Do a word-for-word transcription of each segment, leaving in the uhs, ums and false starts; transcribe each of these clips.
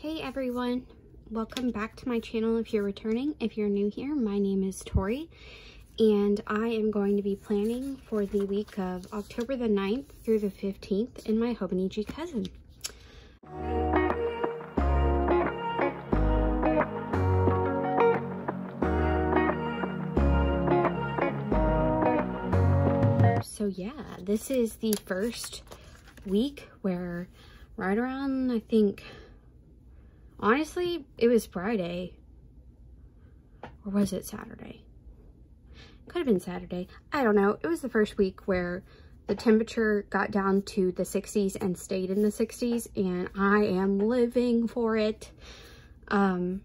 Hey everyone, welcome back to my channel. If you're returning, if you're new here, my name is Tori and I am going to be planning for the week of October the ninth through the fifteenth in my Hobonichi Cousin. So yeah, this is the first week where right around, I think, honestly, it was Friday, or was it Saturday? Could have been Saturday. I don't know. It was the first week where the temperature got down to the sixties and stayed in the sixties, and I am living for it. Um,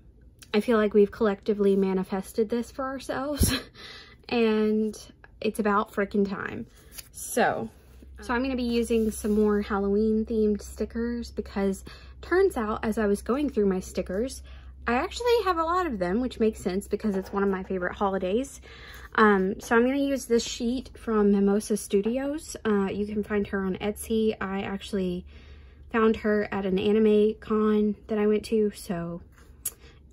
I feel like we've collectively manifested this for ourselves, and it's about freaking time. So, so I'm going to be using some more Halloween-themed stickers because turns out, as I was going through my stickers, I actually have a lot of them, which makes sense because it's one of my favorite holidays. Um, so I'm going to use this sheet from Mimosa Studios. Uh, you can find her on Etsy. I actually found her at an anime con that I went to, so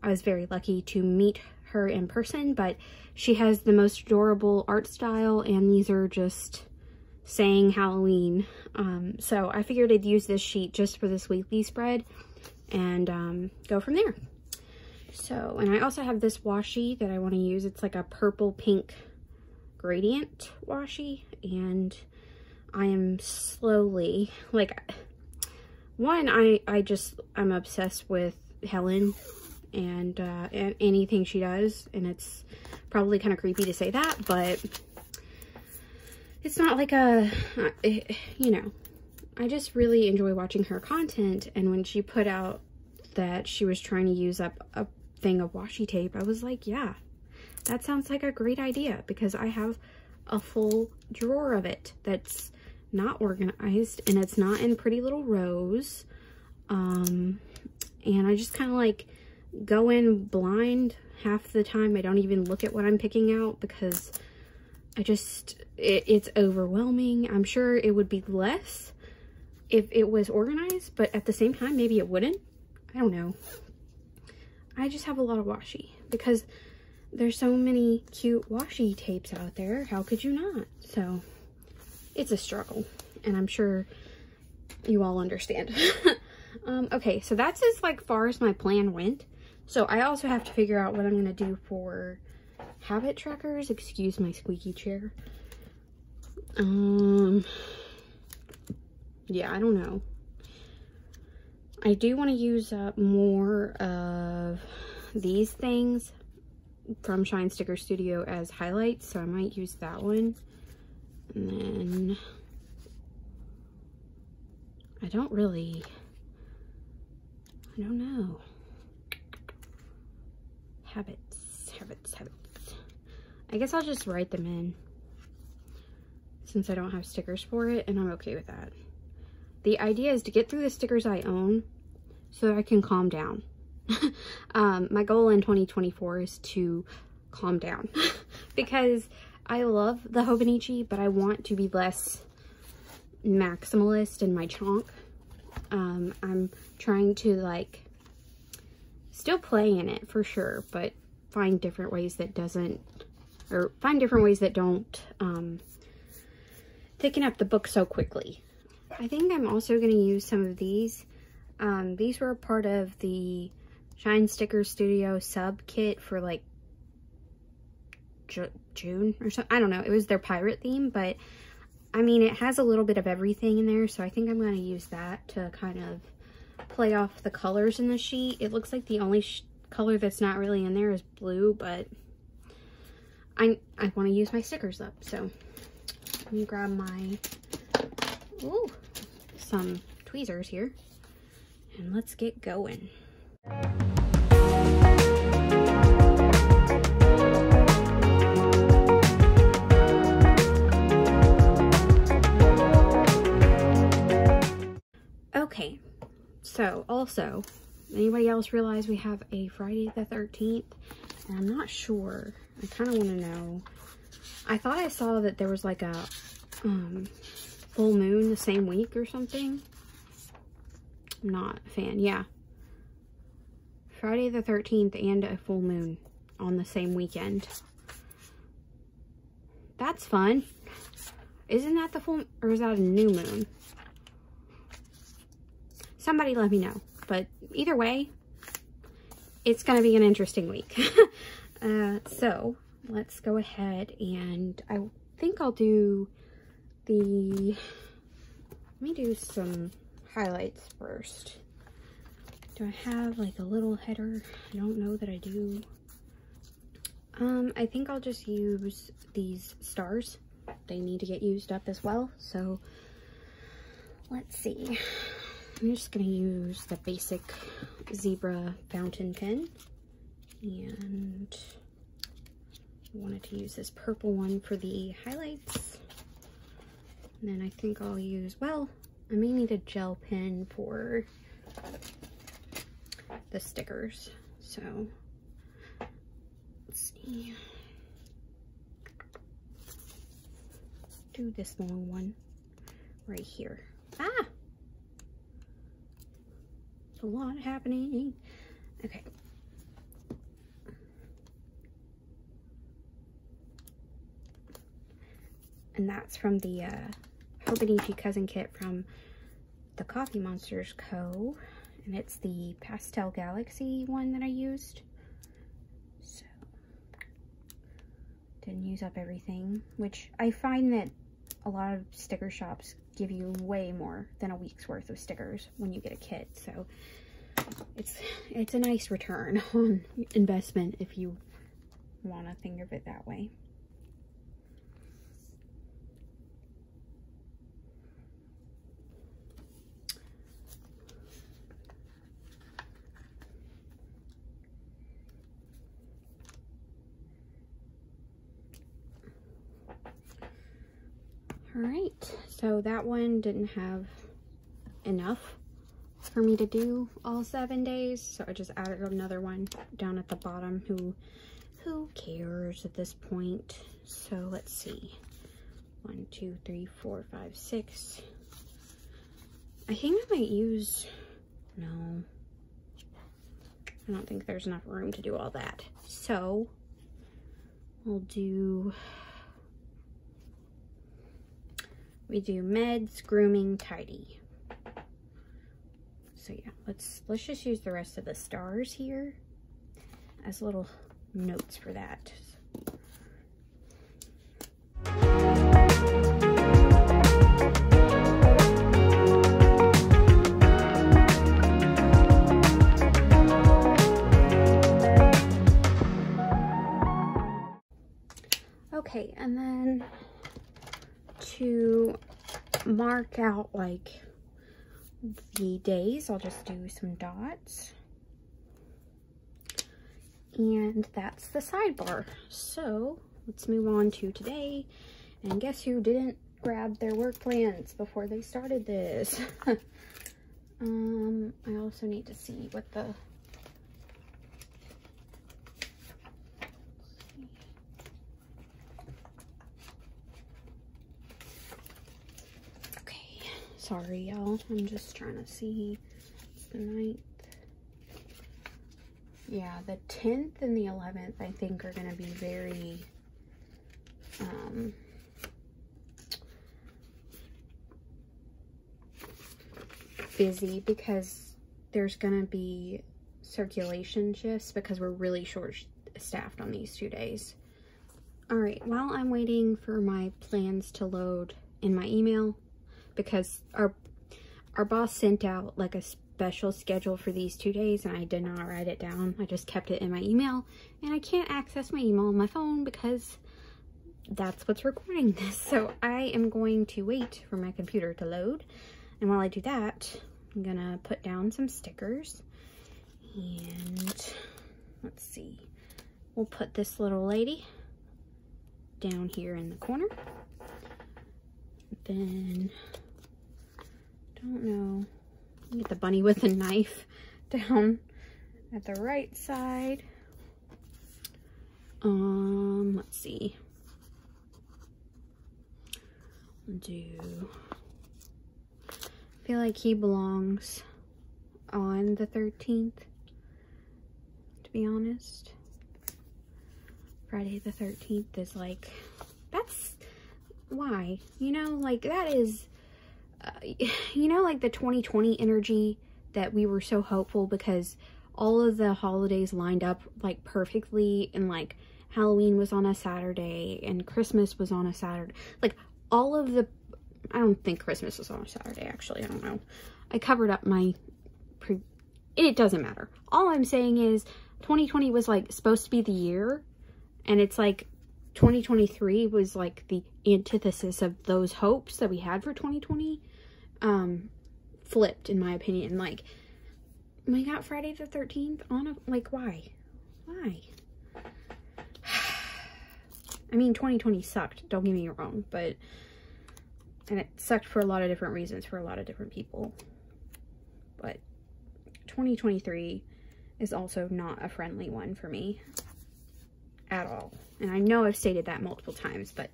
I was very lucky to meet her in person, but she has the most adorable art style, and these are just saying Halloween. Um, so I figured I'd use this sheet just for this weekly spread and um, go from there. So, and I also have this washi that I want to use. It's like a purple pink gradient washi, and I am slowly, like, one, I, I just, I'm obsessed with Helen and, uh, and anything she does, and it's probably kind of creepy to say that, but it's not like a, you know, I just really enjoy watching her content. And when she put out that she was trying to use up a thing of washi tape, I was like, yeah, that sounds like a great idea, because I have a full drawer of it that's not organized and it's not in pretty little rows. Um, and I just kind of like go in blind half the time. I don't even look at what I'm picking out because I just, it, it's overwhelming. I'm sure it would be less if it was organized, but at the same time, maybe it wouldn't. I don't know. I just have a lot of washi because there's so many cute washi tapes out there. How could you not? So it's a struggle, and I'm sure you all understand. um, okay, so that's as like far as my plan went. So I also have to figure out what I'm gonna do for habit trackers. Excuse my squeaky chair. Um, yeah, I don't know. I do want to use up more of these things from Shine Sticker Studio as highlights, so I might use that one. And then I don't really, I don't know. Habits, habits, habits. I guess I'll just write them in since I don't have stickers for it, and I'm okay with that. The idea is to get through the stickers I own so that I can calm down. um, my goal in twenty twenty-four is to calm down because I love the Hobonichi, but I want to be less maximalist in my chonk. Um, I'm trying to like still play in it for sure, but find different ways that doesn't, or find different ways that don't um, thicken up the book so quickly. I think I'm also going to use some of these. Um, these were a part of the Shine Sticker Studio sub kit for like Ju June or something. I don't know. It was their pirate theme, but I mean, it has a little bit of everything in there. So I think I'm going to use that to kind of play off the colors in the sheet. It looks like the only sh color that's not really in there is blue, but I, I want to use my stickers up. So let me grab my... Ooh, some tweezers here, and let's get going. Okay, so also, anybody else realize we have a Friday the thirteenth? And I'm not sure. I kind of want to know. I thought I saw that there was like a, um... full moon the same week or something. I'm not a fan. Yeah, Friday the thirteenth and a full moon on the same weekend. That's fun. Isn't that the full, or is that a new moon? Somebody let me know. But either way, it's going to be an interesting week. uh, so let's go ahead and I think I'll do the, let me do some highlights first. Do I have like a little header? I don't know that I do. Um, I think I'll just use these stars. They need to get used up as well. So let's see. I'm just gonna use the basic zebra fountain pen. And I wanted to use this purple one for the highlights. And then I think I'll use, well, I may need a gel pen for the stickers. So let's see. Do this long one right here. Ah! A lot happening. Okay. And that's from the uh, Hobonichi Cousin kit from the Coffee Monsters Co. And it's the Pastel Galaxy one that I used. So, didn't use up everything, which I find that a lot of sticker shops give you way more than a week's worth of stickers when you get a kit. So it's it's a nice return on investment if you want to think of it that way. Alright, so that one didn't have enough for me to do all seven days, so I just added another one down at the bottom. Who who cares at this point? So let's see. One, two, three, four, five, six. I think I might use, no. I don't think there's enough room to do all that. So we'll do, we do meds, grooming, tidy. So yeah, let's let's just use the rest of the stars here as little notes for that. Okay, and then to mark out like the days, I'll just do some dots, and that's the sidebar. So let's move on to today, and guess who didn't grab their work plans before they started this? um I also need to see what the sorry, y'all. I'm just trying to see. It's the ninth. Yeah, the tenth and the eleventh, I think, are going to be very, um, busy because there's going to be circulation shifts because we're really short-staffed on these two days. All right, while I'm waiting for my plans to load in my email, because our our boss sent out like a special schedule for these two days and I did not write it down. I just kept it in my email, and I can't access my email on my phone because that's what's recording this. So I am going to wait for my computer to load, and while I do that, I'm gonna put down some stickers, and let's see. We'll put this little lady down here in the corner. Then, don't know, get the bunny with a knife down at the right side. Um, let's see. Do, I feel like he belongs on the thirteenth. to be honest. Friday the thirteenth is like, that's why, you know, like that is, uh, you know, like the twenty twenty energy that we were so hopeful because all of the holidays lined up like perfectly, and like Halloween was on a Saturday and Christmas was on a Saturday, like all of the, I don't think Christmas was on a Saturday actually, I don't know. I covered up my, pre it doesn't matter. All I'm saying is twenty twenty was like supposed to be the year, and it's like twenty twenty-three was like the antithesis of those hopes that we had for twenty twenty, um, flipped in my opinion. Like, we got Friday the thirteenth on a, like why, why? I mean, twenty twenty sucked, don't get me wrong, but, and it sucked for a lot of different reasons for a lot of different people, but twenty twenty-three is also not a friendly one for me at all. And I know I've stated that multiple times, but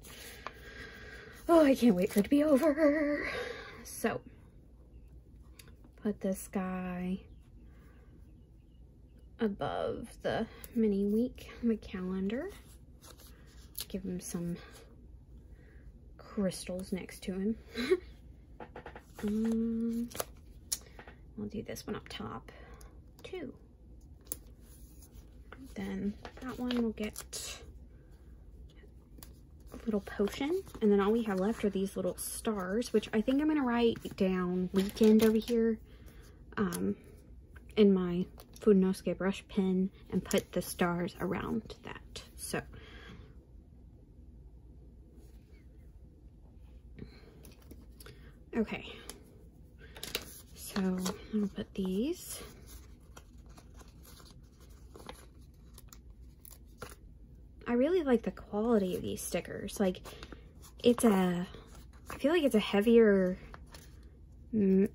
oh, I can't wait for it to be over. So, put this guy above the mini week on the calendar. Give him some crystals next to him. um, I'll do this one up top too. Then that one will get a little potion, and then all we have left are these little stars, which I think I'm gonna write down weekend over here um, in my Fudenosuke brush pen and put the stars around that. So okay, so I'm gonna put these I really like the quality of these stickers. Like, it's a, I feel like it's a heavier um,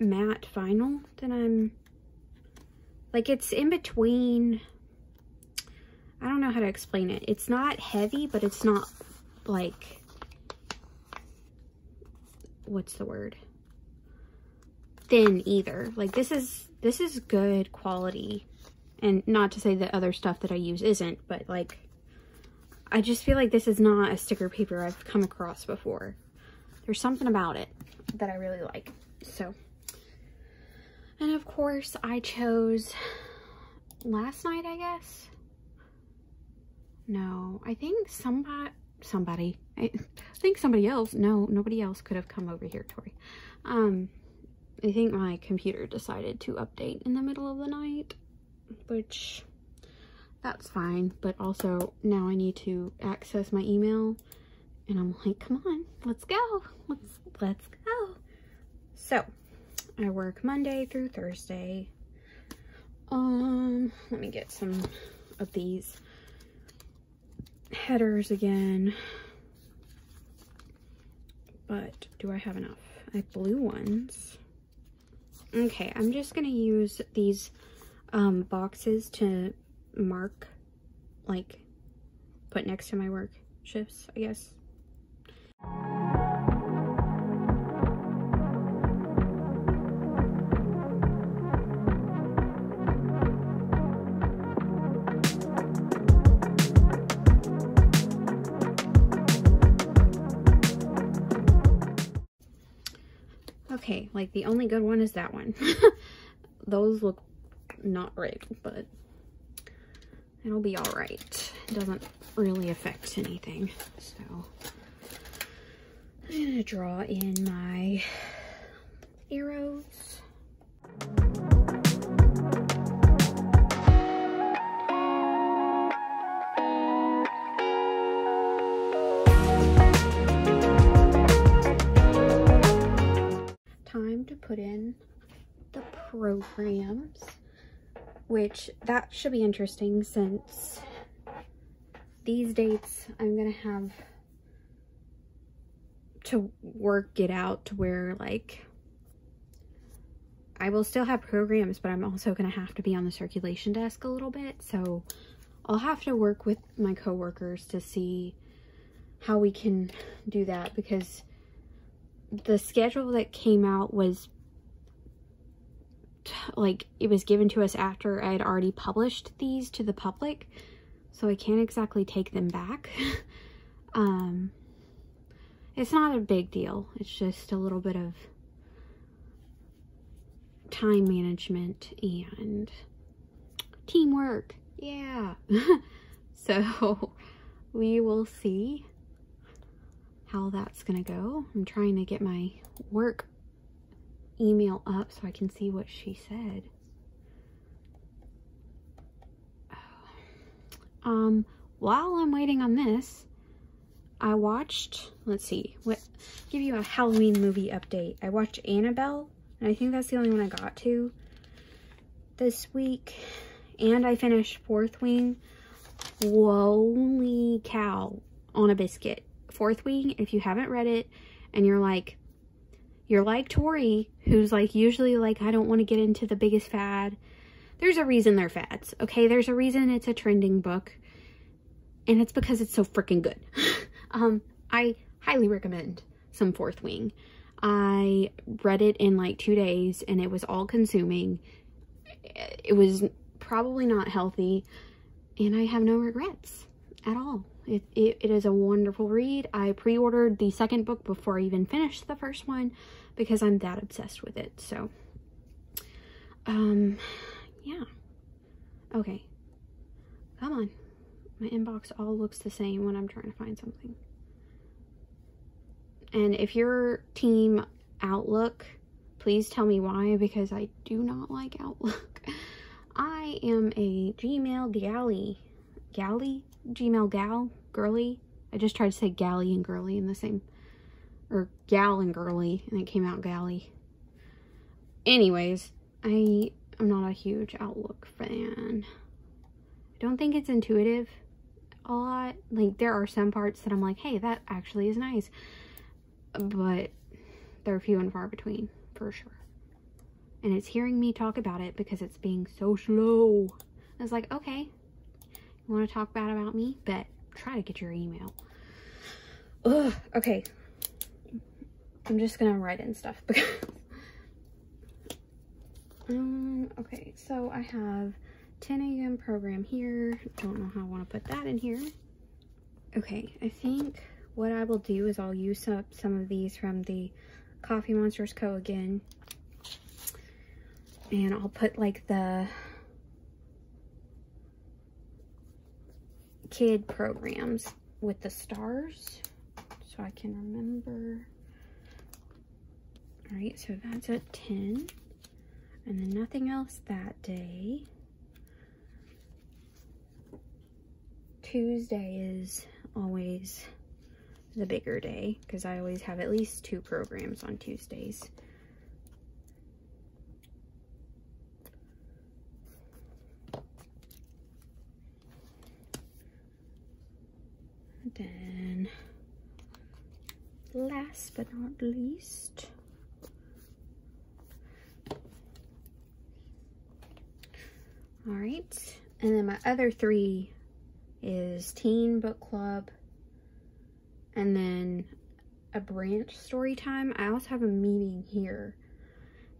matte vinyl than I'm, like it's in between, I don't know how to explain it. It's not heavy, but it's not like, what's the word? Thin either. Like this is, this is good quality. And not to say that other stuff that I use isn't, but like, I just feel like this is not a sticker paper I've come across before. There's something about it that I really like. So, and of course I chose last night, I guess. No, I think somebody, somebody, I think somebody else, no, nobody else could have come over here, Tori. Um, I think my computer decided to update in the middle of the night, which that's fine, but also now I need to access my email, and I'm like, come on, let's go, let's let's go. So I work Monday through Thursday. Um let me get some of these headers again, but do I have enough? I have blue ones. Okay, I'm just gonna use these Um, boxes to mark, like, put next to my work shifts, I guess. Okay, like, the only good one is that one. Those look not right, but it'll be all right. It doesn't really affect anything. So I'm gonna draw in my arrows. Time to put in the programs, which that should be interesting since these dates I'm gonna have to work it out to where, like, I will still have programs, but I'm also gonna have to be on the circulation desk a little bit, so I'll have to work with my coworkers to see how we can do that, because the schedule that came out was like it was given to us after I had already published these to the public, so I can't exactly take them back. Um, it's not a big deal. It's just a little bit of time management and teamwork. Yeah. So we will see how that's gonna go. I'm trying to get my work email up so I can see what she said. Um, while I'm waiting on this, I watched, let's see, what, give you a Halloween movie update. I watched Annabelle, and I think that's the only one I got to this week. And I finished Fourth Wing. Holy cow, on a biscuit. Fourth Wing, if you haven't read it, and you're like, you're like Tori, who's like usually like, I don't want to get into the biggest fad. There's a reason they're fads, okay? There's a reason it's a trending book, and it's because it's so freaking good. um, I highly recommend some Fourth Wing. I read it in like two days, and it was all consuming. It was probably not healthy, and I have no regrets at all. It, it, it is a wonderful read. I pre-ordered the second book before I even finished the first one because I'm that obsessed with it. So, um, yeah. Okay. Come on. My inbox all looks the same when I'm trying to find something. And if you're team Outlook, please tell me why, because I do not like Outlook. I am a Gmail galley. Galley? Gmail gal, girly. I just tried to say galley and girly in the same, or gal and girly, and it came out galley. Anyways, I am not a huge Outlook fan. I don't think it's intuitive a lot. Like, there are some parts that I'm like, hey, that actually is nice, but they're few and far between for sure. And it's hearing me talk about it because it's being so slow. I was like, okay. You want to talk bad about me? Bet. Try to get your email. Ugh. Okay. I'm just going to write in stuff because... um, okay. So I have ten A M program here. Don't know how I want to put that in here. Okay. I think what I will do is I'll use up some of these from the Coffee Monsters Co. again. And I'll put like the... kid programs with the stars so I can remember. All right, so that's at ten, and then nothing else that day. Tuesday is always the bigger day because I always have at least two programs on Tuesdays. Then, last but not least, all right, and then my other three is Teen Book Club, and then a branch story time. I also have a meeting here,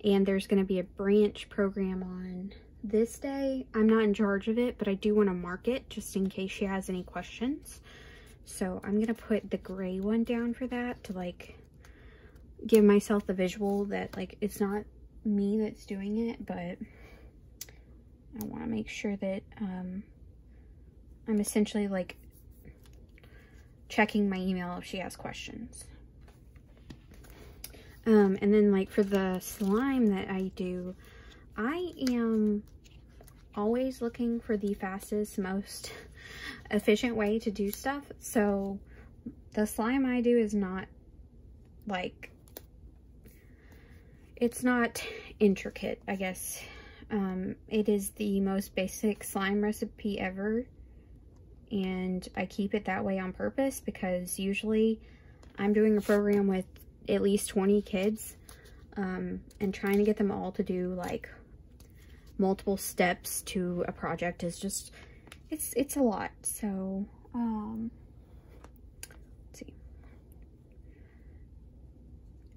and there's going to be a branch program on this day. I'm not in charge of it, but I do want to mark it just in case she has any questions. So I'm going to put the gray one down for that to like give myself the visual that like it's not me that's doing it, but I want to make sure that um, I'm essentially like checking my email if she has questions. Um, and then like for the slime that I do, I am always looking for the fastest, most efficient way to do stuff. So the slime I do is not like, it's not intricate, I guess. Um, it is the most basic slime recipe ever, and I keep it that way on purpose because usually I'm doing a program with at least twenty kids, um, and trying to get them all to do like multiple steps to a project is just, It's, it's a lot. So, um, let's see.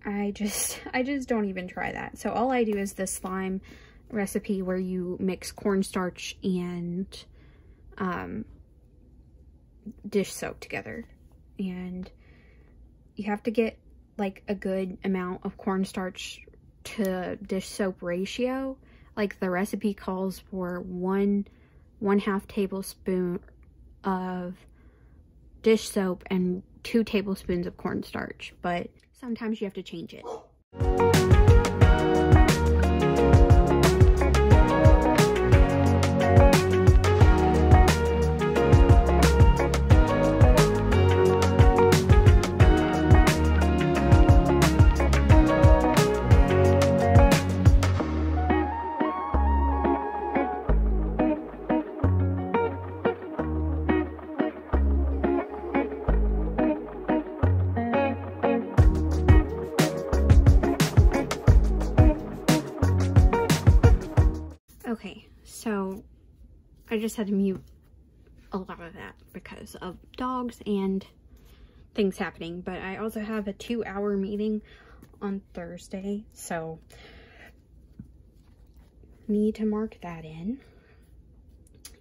I just, I just don't even try that. So all I do is the slime recipe where you mix cornstarch and um, dish soap together. And you have to get like a good amount of cornstarch to dish soap ratio. Like the recipe calls for one one half tablespoon of dish soap and two tablespoons of cornstarch, but sometimes you have to change it. I just had to mute a lot of that because of dogs and things happening, but I also have a two hour meeting on Thursday, so need to mark that in.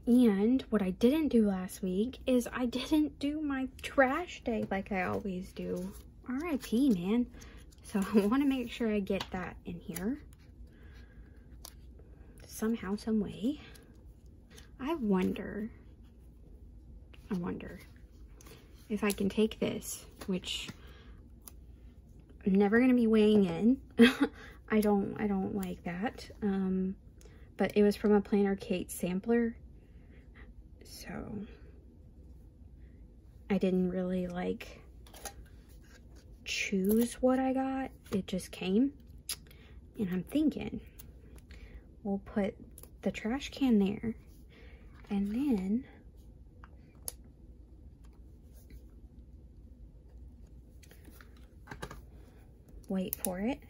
And what I didn't do last week is I didn't do my trash day like I always do. R I P, man. So I want to make sure I get that in here somehow, some way. I wonder, I wonder if I can take this, which I'm never going to be weighing in. I don't, I don't like that. Um, but it was from a Planner Kate sampler. So I didn't really like choose what I got. It just came, and I'm thinking we'll put the trash can there. And then wait for it.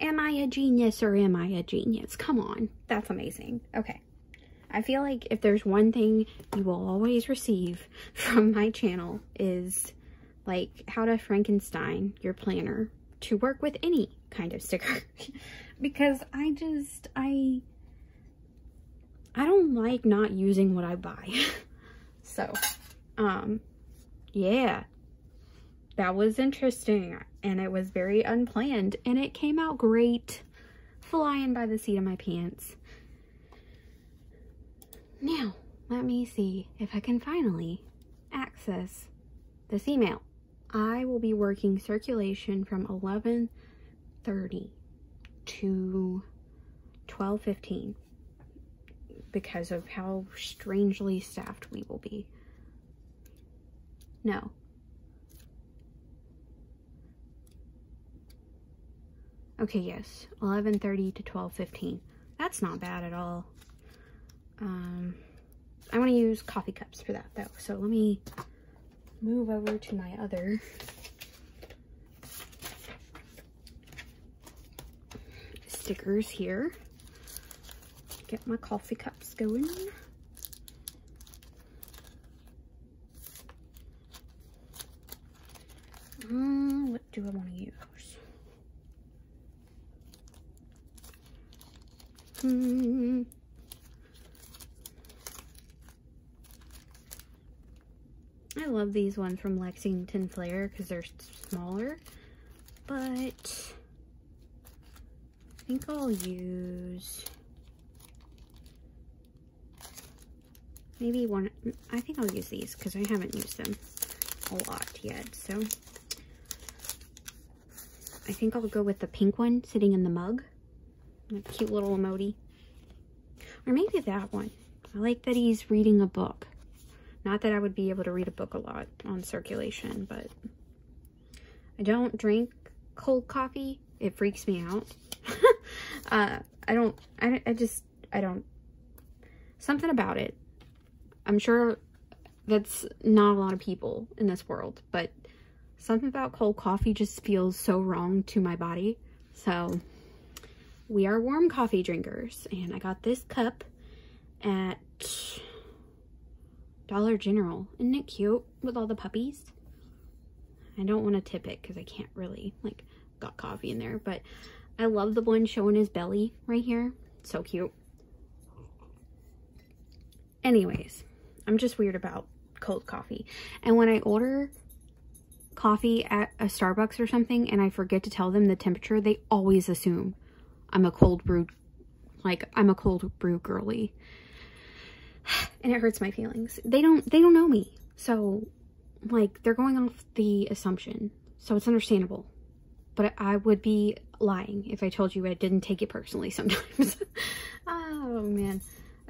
Am I a genius or am I a genius? Come on, that's amazing. Okay. I feel like if there's one thing you will always receive from my channel is like how to Frankenstein your planner to work with any kind of sticker, because I just I I don't like not using what I buy. So um yeah, that was interesting, and it was very unplanned, and it came out great, flying by the seat of my pants. Now let me see if I can finally access this email. I will be working circulation from eleven thirty to twelve fifteen because of how strangely staffed we will be. No. Okay, yes. eleven thirty to twelve fifteen. That's not bad at all. Um, I want to use coffee cups for that though, so let me move over to my other stickers here. Get my coffee cups going. Um, what do I want to use? Hmm. I love these ones from Lexington Flair because they're smaller, but I think I'll use maybe one. I think I'll use these because I haven't used them a lot yet, so I think I'll go with the pink one sitting in the mug, a cute little emoji, or maybe that one. I like that he's reading a book. Not that I would be able to read a book a lot on circulation, but I don't drink cold coffee. It freaks me out. uh, I don't, I, I just, I don't, something about it. I'm sure that's not a lot of people in this world, but something about cold coffee just feels so wrong to my body. So we are warm coffee drinkers, and I got this cup at Dollar General. Isn't it cute with all the puppies? I don't want to tip it because I can't really, like, got coffee in there, but I love the one showing his belly right here. So cute. Anyways, I'm just weird about cold coffee. And when I order coffee at a Starbucks or something and I forget to tell them the temperature, they always assume I'm a cold brew, like I'm a cold brew girly. And it hurts my feelings. They don't, they don't know me. So like they're going off the assumption. So it's understandable. But I would be lying if I told you I didn't take it personally sometimes. Oh man.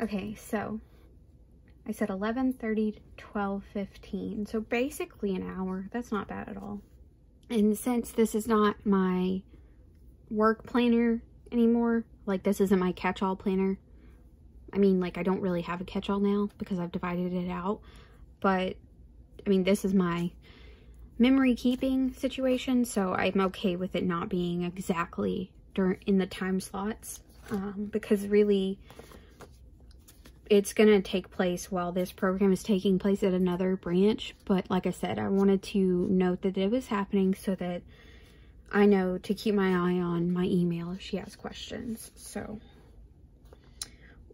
Okay, so I said eleven thirty, twelve fifteen. So basically an hour. That's not bad at all. And since this is not my work planner anymore, like this isn't my catch-all planner. I mean, like I don't really have a catch-all now because I've divided it out. But I mean, this is my memory keeping situation, so I'm okay with it not being exactly during in the time slots, um, because really it's gonna take place while this program is taking place at another branch. But like I said, I wanted to note that it was happening so that I know to keep my eye on my email if she has questions. So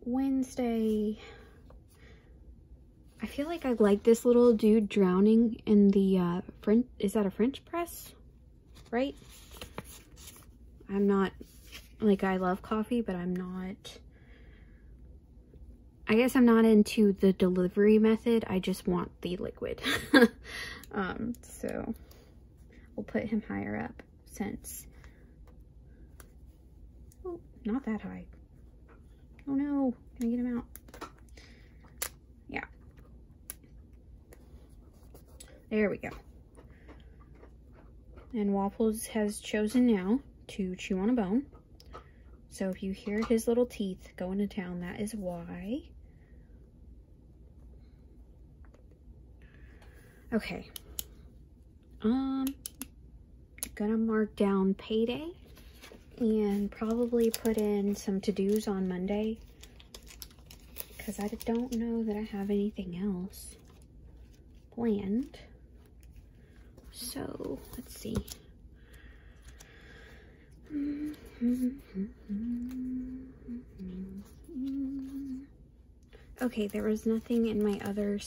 Wednesday, I feel like I like this little dude drowning in the uh, French, is that a French press? Right? I'm not, like I love coffee, but I'm not, I guess I'm not into the delivery method. I just want the liquid. um, so we'll put him higher up since, oh, not that high. Oh no, can I get him out? There we go. And Waffles has chosen now to chew on a bone. So if you hear his little teeth going to town, that is why. Okay. Um, gonna mark down payday and probably put in some to-dos on Monday because I don't know that I have anything else planned. So, let's see. Okay, there was nothing in my other,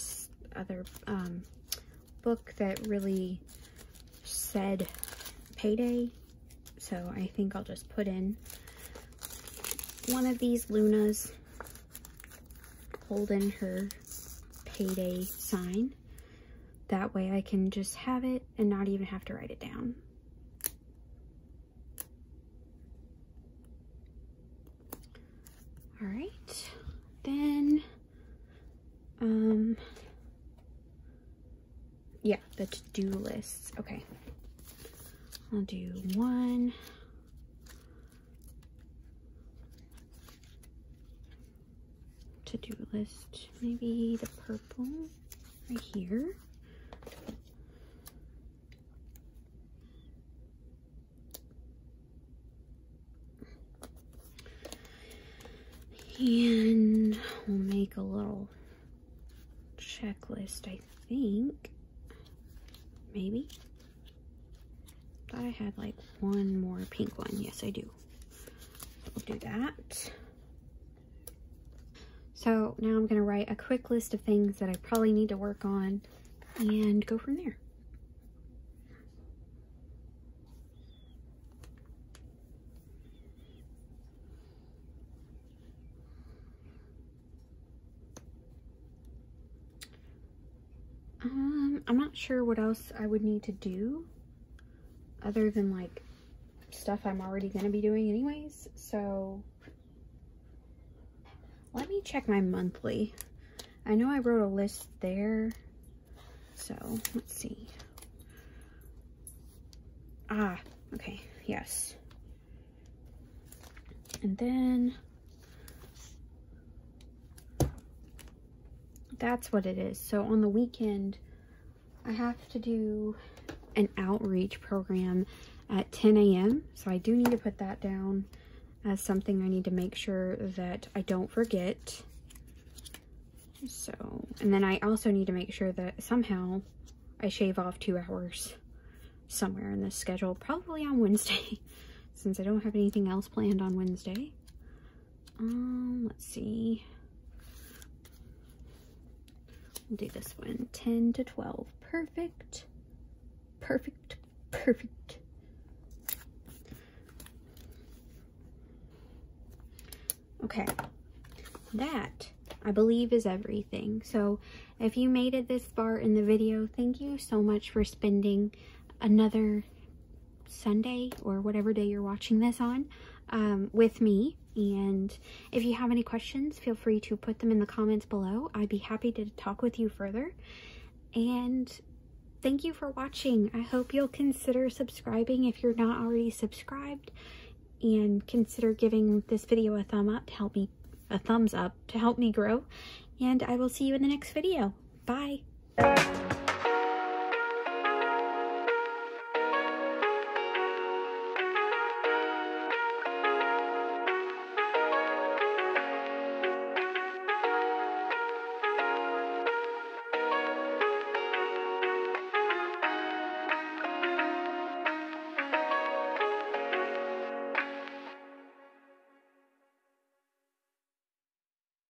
other um, book that really said payday. So, I think I'll just put in one of these Lunas holding her payday sign. That way I can just have it and not even have to write it down. All right, then, um, yeah, the to-do lists. Okay, I'll do one. To-do list, maybe the purple right here. And we'll make a little checklist, I think, maybe. Thought I had like one more pink one. Yes, I do. We'll do that. So now I'm going to write a quick list of things that I probably need to work on and go from there. Um, I'm not sure what else I would need to do other than like stuff I'm already going to be doing anyways. So let me check my monthly. I know I wrote a list there. So let's see. Ah, okay. Yes. And then that's what it is. So on the weekend, I have to do an outreach program at ten A M So I do need to put that down as something I need to make sure that I don't forget. So, and then I also need to make sure that somehow I shave off two hours somewhere in this schedule, probably on Wednesday, since I don't have anything else planned on Wednesday. Um, let's see. We'll do this one, ten to twelve. Perfect. Perfect. Perfect. Okay. That, I believe, is everything. So if you made it this far in the video, thank you so much for spending another Sunday or whatever day you're watching this on um, with me. And if you have any questions, feel free to put them in the comments below. I'd be happy to talk with you further. And thank you for watching. I hope you'll consider subscribing if you're not already subscribed, and consider giving this video a thumb up to help me a thumbs up to help me grow. And I will see you in the next video. Bye.